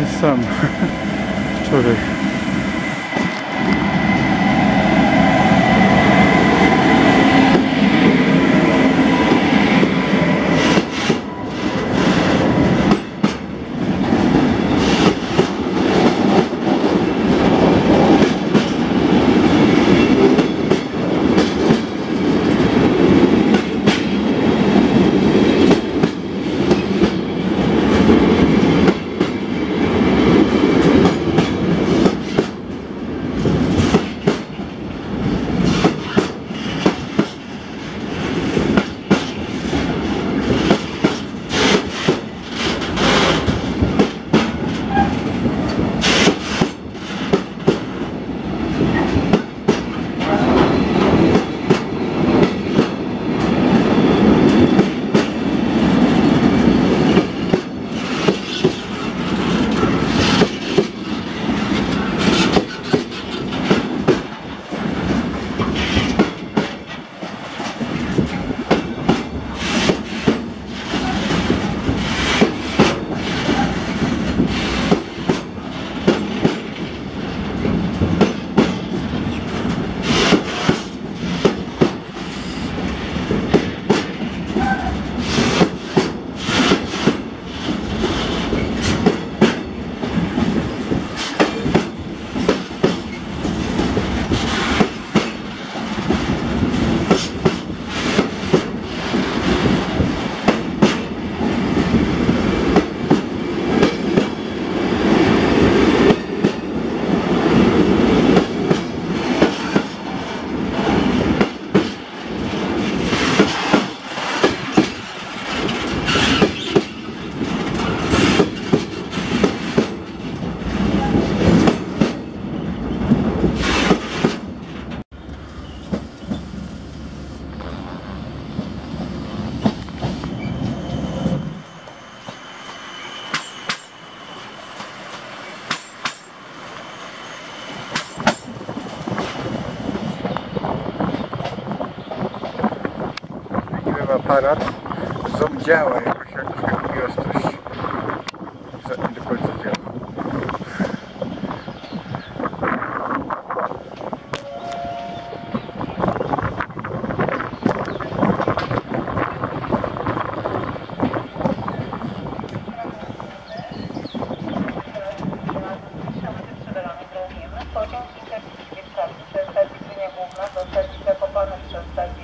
jest sam wczoraj. Aparat ZOM działa, jakoś ostrość nie do końca działa. Pociąg IC Witkacy przez stację Gdynia Główna do stacji Zakopane przez stację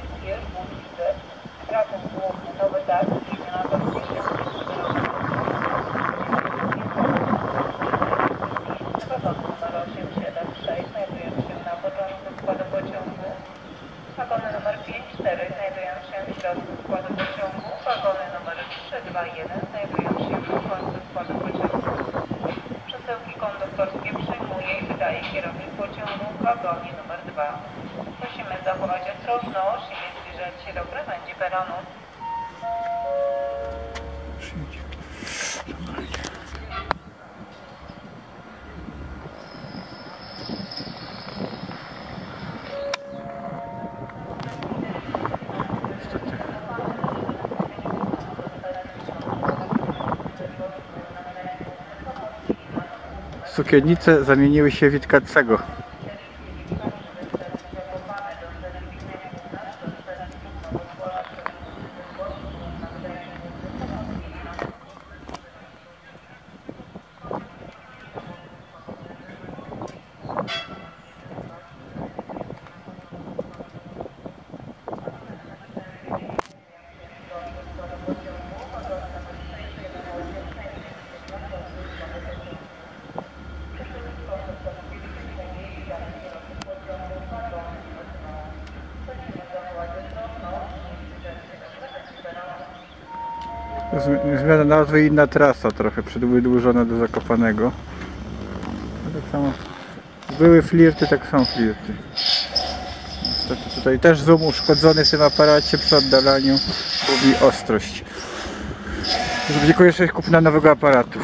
Sukiennice zamieniły się w Witkacego. Zmiana nazwy, inna trasa trochę, wydłużona do Zakopanego. No tak samo były flirty, tak samo flirty. Niestety tutaj też zoom uszkodzony w tym aparacie przy oddalaniu, gubi ostrość. Dziękuję, że kupna nowego aparatu.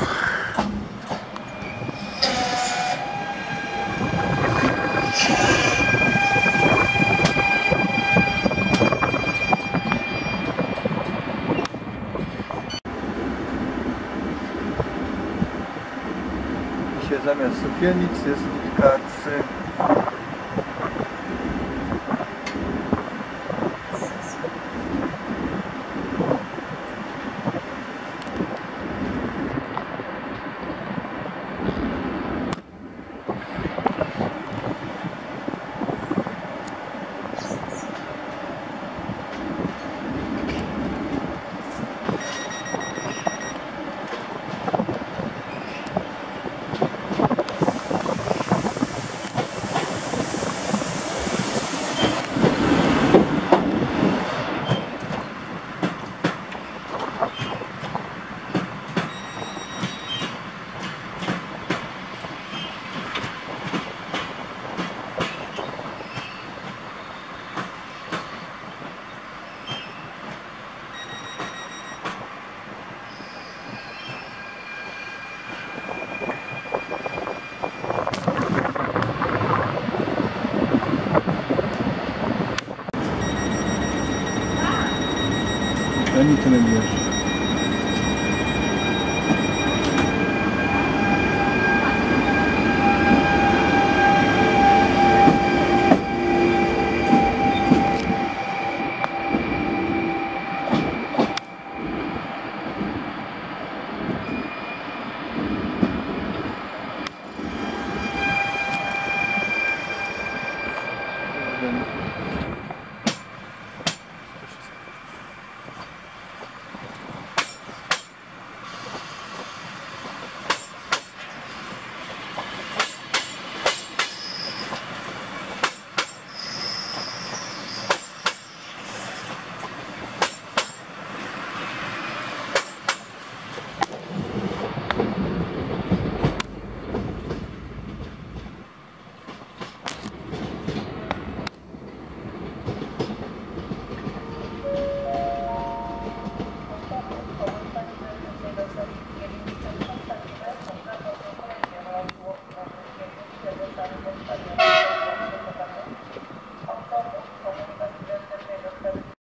zamiast sukiennic jest witkacy. Ani tyle nie wiesz.